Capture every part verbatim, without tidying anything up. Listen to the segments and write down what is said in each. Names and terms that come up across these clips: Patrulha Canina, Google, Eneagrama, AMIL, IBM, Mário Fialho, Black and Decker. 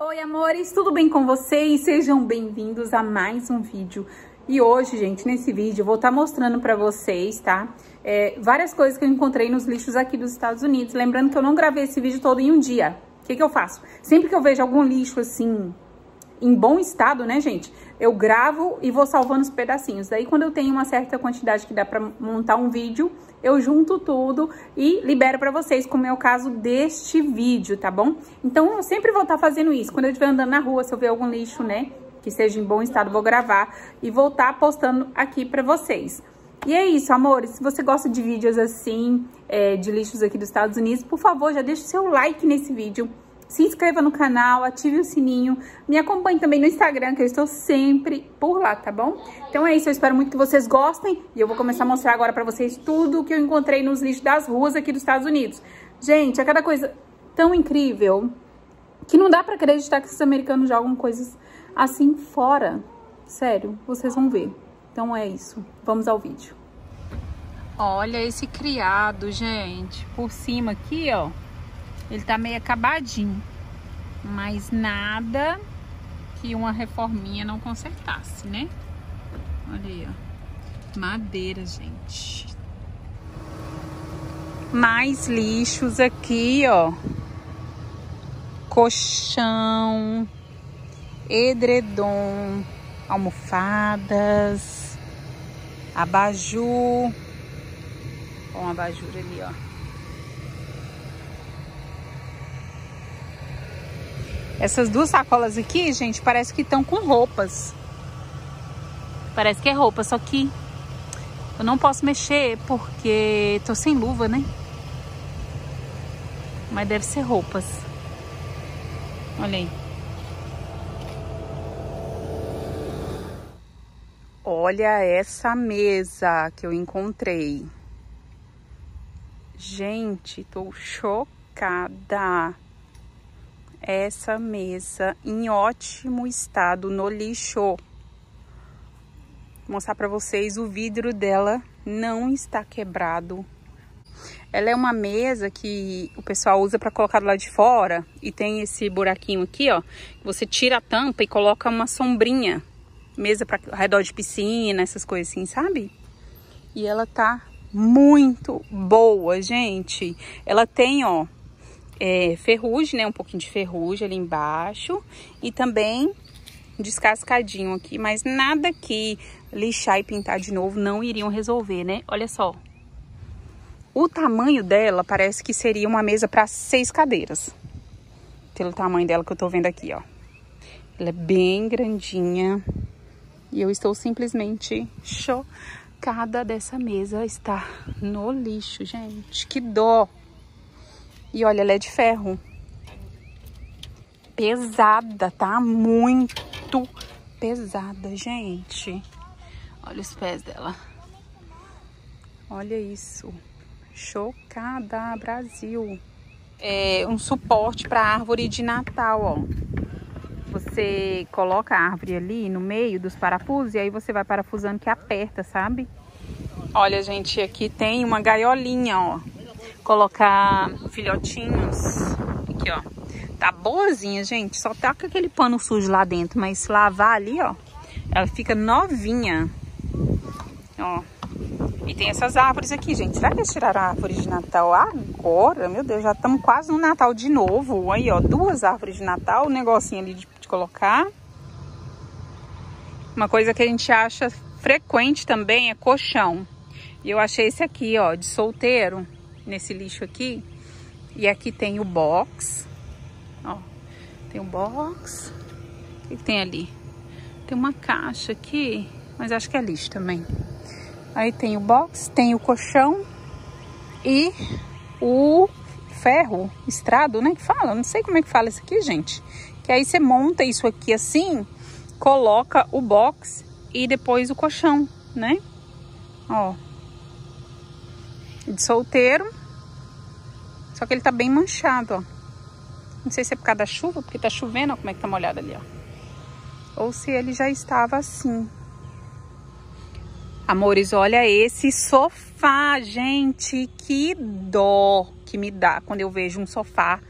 Oi amores, tudo bem com vocês? Sejam bem-vindos a mais um vídeo. E hoje, gente, nesse vídeo eu vou estar mostrando pra vocês, tá? É, várias coisas que eu encontrei nos lixos aqui dos Estados Unidos. Lembrando que eu não gravei esse vídeo todo em um dia. O que que eu faço? Sempre que eu vejo algum lixo, assim, em bom estado, né, gente? Eu gravo e vou salvando os pedacinhos. Daí, quando eu tenho uma certa quantidade que dá pra montar um vídeo, eu junto tudo e libero pra vocês, como é o caso deste vídeo, tá bom? Então, eu sempre vou estar fazendo isso. Quando eu estiver andando na rua, se eu ver algum lixo, né, que seja em bom estado, vou gravar e vou estar postando aqui pra vocês. E é isso, amores. Se você gosta de vídeos assim, é, de lixos aqui dos Estados Unidos, por favor, já deixa o seu like nesse vídeo. Se inscreva no canal, ative o sininho, me acompanhe também no Instagram, que eu estou sempre por lá, tá bom? Então é isso, eu espero muito que vocês gostem e eu vou começar a mostrar agora pra vocês tudo que eu encontrei nos lixos das ruas aqui dos Estados Unidos. Gente, é cada coisa tão incrível que não dá pra acreditar que esses americanos jogam coisas assim fora. Sério, vocês vão ver. Então é isso, vamos ao vídeo. Olha esse criado, gente, por cima aqui, ó. Ele tá meio acabadinho, mas nada que uma reforminha não consertasse, né? Olha aí, ó. Madeira, gente. Mais lixos aqui, ó. Colchão, edredom, almofadas, abajur. Ó, um abajur ali, ó. Essas duas sacolas aqui, gente, parece que estão com roupas. Parece que é roupa, só que eu não posso mexer porque tô sem luva, né? Mas deve ser roupas. Olha aí. Olha essa mesa que eu encontrei. Gente, tô chocada. Essa mesa em ótimo estado no lixo. Vou mostrar pra vocês, o vidro dela não está quebrado. Ela é uma mesa que o pessoal usa pra colocar do lado de fora. E tem esse buraquinho aqui, ó. Você tira a tampa e coloca uma sombrinha. Mesa pra, ao redor de piscina, essas coisas assim, sabe? E ela tá muito boa, gente. Ela tem, ó. É, ferrugem, né? Um pouquinho de ferrugem ali embaixo. E também descascadinho aqui. Mas nada que lixar e pintar de novo não iriam resolver, né? Olha só. O tamanho dela parece que seria uma mesa para seis cadeiras. Pelo tamanho dela que eu tô vendo aqui, ó. Ela é bem grandinha. E eu estou simplesmente chocada dessa mesa estar no lixo, gente. Que dó! E olha, ela é de ferro. Pesada, tá? Muito pesada, gente. Olha os pés dela. Olha isso. Chocada, Brasil. É um suporte pra árvore de Natal, ó. Você coloca a árvore ali no meio dos parafusos e aí você vai parafusando que aperta, sabe? Olha, gente, aqui tem uma gaiolinha, ó. Colocar filhotinhos aqui, ó. Tá boazinha, gente. Só tá com aquele pano sujo lá dentro, mas se lavar ali, ó, ela fica novinha, ó. E tem essas árvores aqui, gente. Será que eles tiraram a árvore de Natal agora? Meu Deus, já estamos quase no Natal de novo. Aí, ó, duas árvores de Natal, um negocinho ali de, de colocar. Uma coisa que a gente acha frequente também é colchão. E eu achei esse aqui, ó, de solteiro. Nesse lixo aqui. E aqui tem o box. Ó. Tem o box. O que, que tem ali? Tem uma caixa aqui. Mas acho que é lixo também. Aí tem o box. Tem o colchão. E o ferro. Estrado, né? Que fala. Não sei como é que fala isso aqui, gente. Que aí você monta isso aqui assim. Coloca o box. E depois o colchão, né? Ó. De solteiro. Só que ele tá bem manchado, ó. Não sei se é por causa da chuva, porque tá chovendo, ó, como é que tá molhado ali, ó. Ou se ele já estava assim. Amores, olha esse sofá, gente. Que dó que me dá quando eu vejo um sofá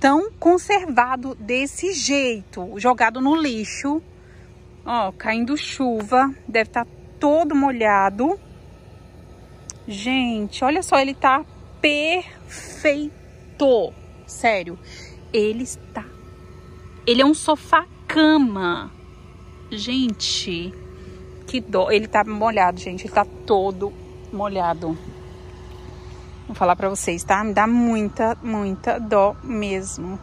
tão conservado desse jeito, jogado no lixo, ó, caindo chuva, deve estar todo molhado. Gente, olha só, ele tá perfeito, sério, ele está, ele é um sofá-cama, gente, que dó, ele tá molhado, gente, ele tá todo molhado. Vou falar pra vocês, tá? Me dá muita, muita dó mesmo.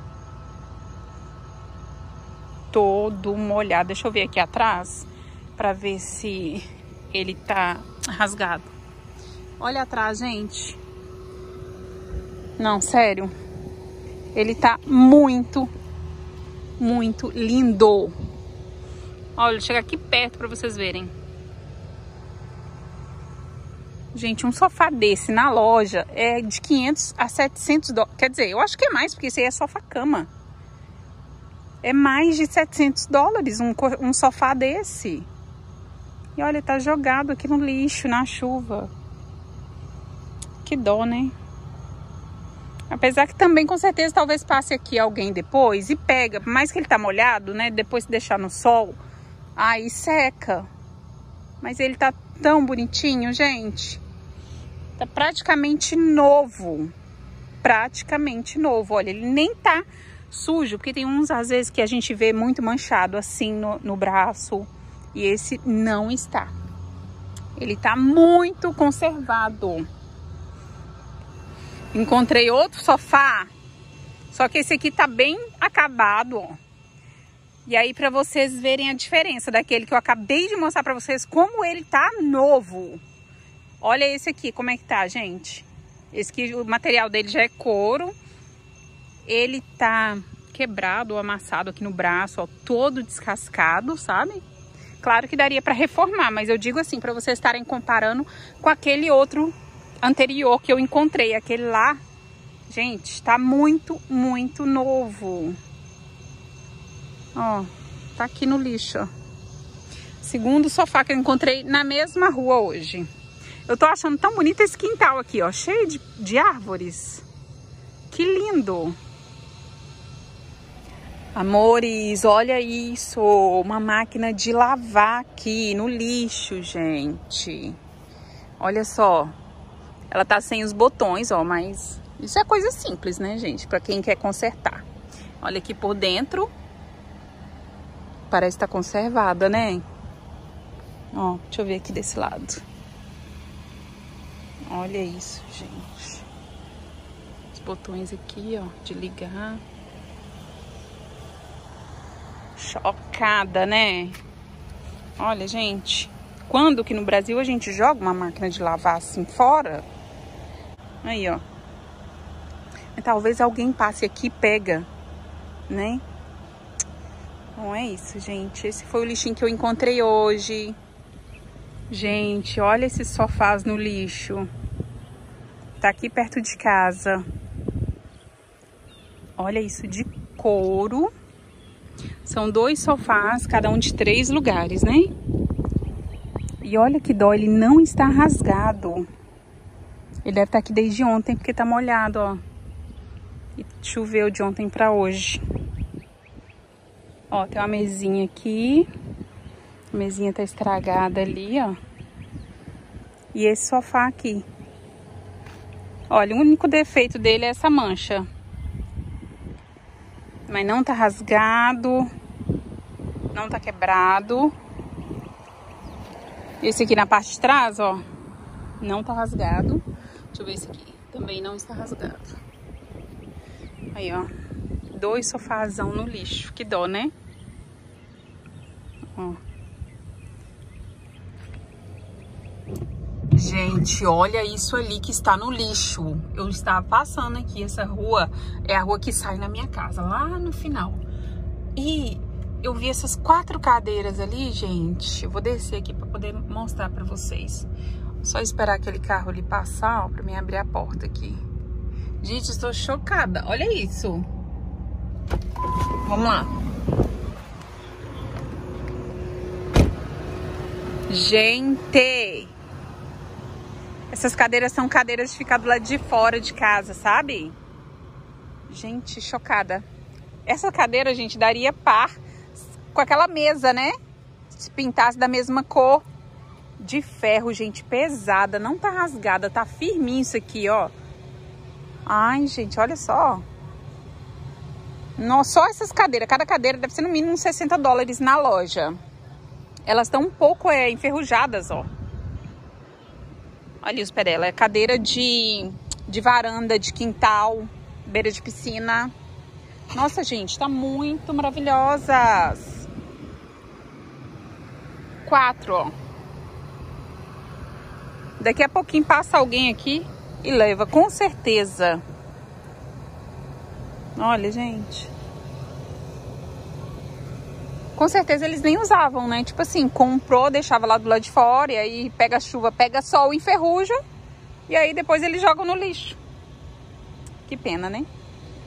Todo molhado. Deixa eu ver aqui atrás pra ver se ele tá rasgado. Olha atrás, gente. Não, sério. Ele tá muito, muito lindo. Olha, vou chegar aqui perto pra vocês verem. Gente, um sofá desse na loja é de quinhentos a setecentos dólares. Quer dizer, eu acho que é mais, porque isso aí é sofá-cama. É mais de setecentos dólares um, um sofá desse. E olha, tá jogado aqui no lixo, na chuva. Que dó, né? Apesar que também, com certeza, talvez passe aqui alguém depois e pega. Por mais que ele tá molhado, né? Depois de deixar no sol, aí seca. Mas ele tá tão bonitinho, gente. Tá praticamente novo. Praticamente novo. Olha, ele nem tá sujo. Porque tem uns, às vezes, que a gente vê muito manchado assim no, no braço. E esse não está. Ele tá muito conservado. Encontrei outro sofá. Só que esse aqui tá bem acabado, ó. E aí, pra vocês verem a diferença daquele que eu acabei de mostrar pra vocês, como ele tá novo. Olha esse aqui, como é que tá, gente. Esse aqui, o material dele já é couro. Ele tá quebrado ou amassado aqui no braço, ó, todo descascado, sabe? Claro que daria pra reformar, mas eu digo assim, pra vocês estarem comparando com aquele outro anterior que eu encontrei. Aquele lá, gente, tá muito, muito novo. Ó, tá aqui no lixo, ó. Segundo sofá que eu encontrei na mesma rua hoje. Eu tô achando tão bonito esse quintal aqui, ó. Cheio de, de árvores. Que lindo. Amores, olha isso. Uma máquina de lavar aqui no lixo, gente. Olha só. Ela tá sem os botões, ó. Mas isso é coisa simples, né, gente? Pra quem quer consertar. Olha aqui por dentro. Parece estar conservada, né? Ó, deixa eu ver aqui desse lado. Olha isso, gente. Os botões aqui, ó, de ligar. Chocada, né? Olha, gente. Quando que no Brasil a gente joga uma máquina de lavar assim fora? Aí, ó. Talvez alguém passe aqui e pega, né? Bom, é isso, gente. Esse foi o lixinho que eu encontrei hoje. Gente, olha esses sofás no lixo. Tá aqui perto de casa. Olha isso, de couro. São dois sofás, cada um de três lugares, né? E olha que dó, ele não está rasgado. Ele deve estar aqui desde ontem, porque tá molhado, ó. E choveu de ontem pra hoje. Ó, tem uma mesinha aqui. A mesinha tá estragada ali, ó. E esse sofá aqui. Olha, o único defeito dele é essa mancha. Mas não tá rasgado. Não tá quebrado. Esse aqui na parte de trás, ó. Não tá rasgado. Deixa eu ver esse aqui. Também não está rasgado. Aí, ó. Dois sofazão no lixo. Que dó, né? Ó. Gente, olha isso ali que está no lixo. Eu estava passando aqui. Essa rua é a rua que sai na minha casa, lá no final. E eu vi essas quatro cadeiras ali, gente. Eu vou descer aqui para poder mostrar para vocês. Só esperar aquele carro ali passar, ó, para mim abrir a porta aqui. Gente, estou chocada. Olha isso. Vamos lá. Gente! Essas cadeiras são cadeiras de ficar do lado de fora de casa, sabe? Gente, chocada. Essa cadeira, gente, daria par com aquela mesa, né? Se pintasse da mesma cor. De ferro, gente, pesada. Não tá rasgada, tá firminho isso aqui, ó. Ai, gente, olha só. Nossa, só essas cadeiras. Cada cadeira deve ser no mínimo uns sessenta dólares na loja. Elas estão um pouco é, enferrujadas, ó. Olha os pés dela. É cadeira de, de varanda, de quintal, beira de piscina. Nossa, gente, tá muito maravilhosas. Quatro, ó. Daqui a pouquinho passa alguém aqui e leva, com certeza. Olha, gente. Com certeza eles nem usavam, né? Tipo assim, comprou, deixava lá do lado de fora, e aí pega chuva, pega sol, enferruja, e aí depois eles jogam no lixo. Que pena, né?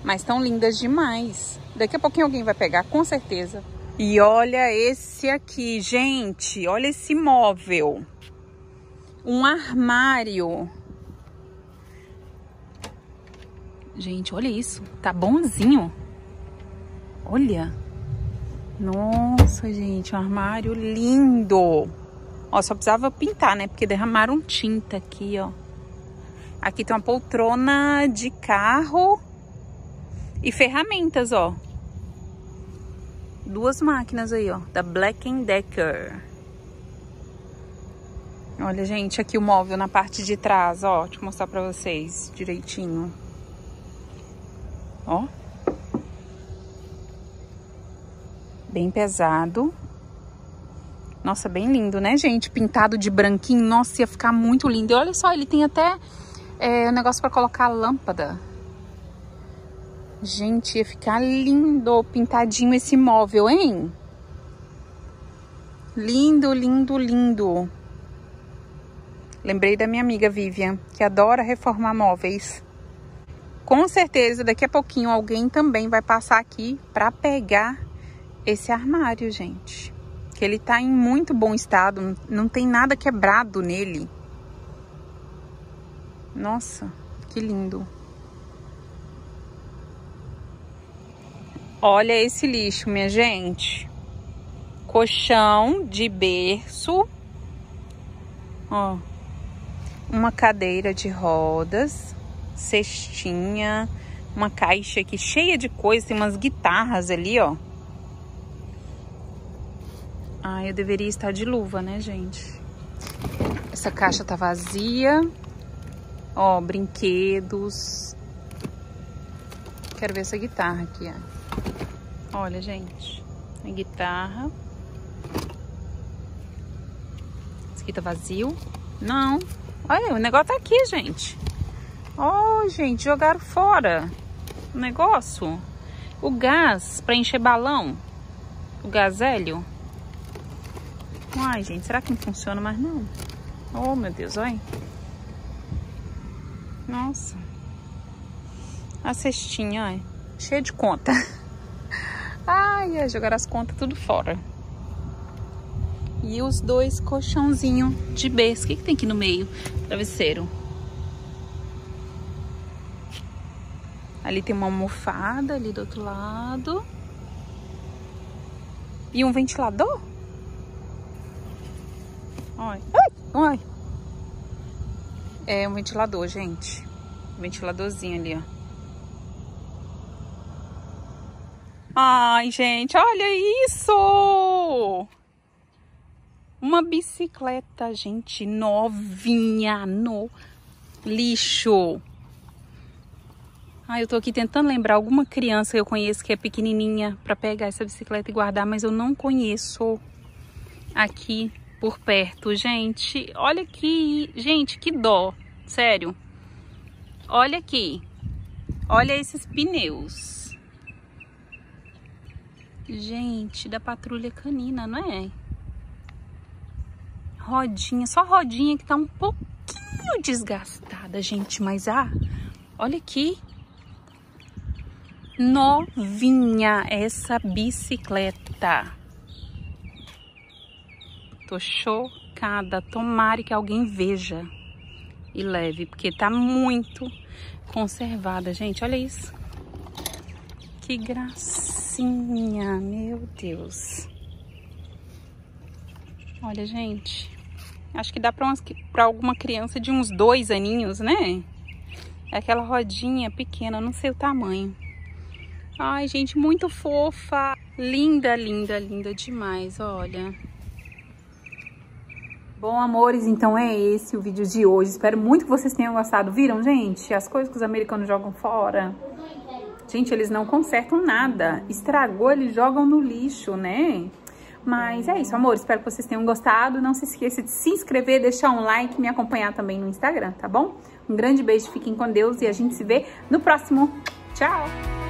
Mas estão lindas demais. Daqui a pouquinho alguém vai pegar, com certeza. E olha esse aqui, gente. Olha esse móvel. Um armário. Gente, olha isso. Tá bonzinho. Olha. Nossa, gente. Um armário lindo. Ó, só precisava pintar, né? Porque derramaram tinta aqui, ó. Aqui tem uma poltrona de carro. E ferramentas, ó. Duas máquinas aí, ó. Da Black and Decker. Olha, gente, aqui o móvel na parte de trás, ó. Deixa eu mostrar pra vocês direitinho. Ó. Bem pesado. Nossa, bem lindo, né, gente? Pintado de branquinho. Nossa, ia ficar muito lindo. E olha só, ele tem até é, negócio pra colocar a lâmpada. Gente, ia ficar lindo pintadinho esse móvel, hein? Lindo, lindo, lindo. Lembrei da minha amiga Vivian, que adora reformar móveis. Com certeza, daqui a pouquinho, alguém também vai passar aqui para pegar esse armário, gente. Que ele tá em muito bom estado, não tem nada quebrado nele. Nossa, que lindo. Olha esse lixo, minha gente. Colchão de berço. Ó. Uma cadeira de rodas, cestinha, uma caixa aqui cheia de coisa, tem umas guitarras ali, ó. Ah, eu deveria estar de luva, né, gente? Essa caixa tá vazia. Ó, brinquedos. Quero ver essa guitarra aqui, ó. Olha, gente, a guitarra. Esse aqui tá vazio. Não. Olha, o negócio tá aqui, gente. Ó, oh, gente, jogaram fora o negócio. O gás pra encher balão. O gás hélio. Ai, gente, será que não funciona mais não? Oh, meu Deus, olha. Nossa. A cestinha, olha. Cheia de conta. Ai, jogaram as contas tudo fora. E os dois colchãozinhos de berço. O que, que tem aqui no meio? Travesseiro. Ali tem uma almofada ali do outro lado. E um ventilador. Olha. Olha. É um ventilador, gente. Um ventiladorzinho ali, ó. Ai, gente, olha isso! Uma bicicleta, gente, novinha no lixo. Ai, eu tô aqui tentando lembrar alguma criança que eu conheço que é pequenininha pra pegar essa bicicleta e guardar, mas eu não conheço aqui por perto, gente. Olha aqui, gente, que dó, sério. Olha aqui, olha esses pneus. Gente, da Patrulha Canina, não é? Rodinha, só rodinha que tá um pouquinho desgastada, gente. Mas, ah, olha aqui. Novinha essa bicicleta. Tô chocada. Tomara que alguém veja e leve, porque tá muito conservada, gente. Olha isso. que gracinha, meu Deus. Olha, gente, acho que dá pra, umas, pra alguma criança de uns dois aninhos, né? É aquela rodinha pequena, não sei o tamanho. Ai, gente, muito fofa. Linda, linda, linda demais, olha. Bom, amores, então é esse o vídeo de hoje. Espero muito que vocês tenham gostado. Viram, gente? As coisas que os americanos jogam fora. Gente, eles não consertam nada. Estragou, eles jogam no lixo, né? Mas é isso, amor. Espero que vocês tenham gostado. Não se esqueça de se inscrever, deixar um like e me acompanhar também no Instagram, tá bom? Um grande beijo, fiquem com Deus e a gente se vê no próximo. Tchau!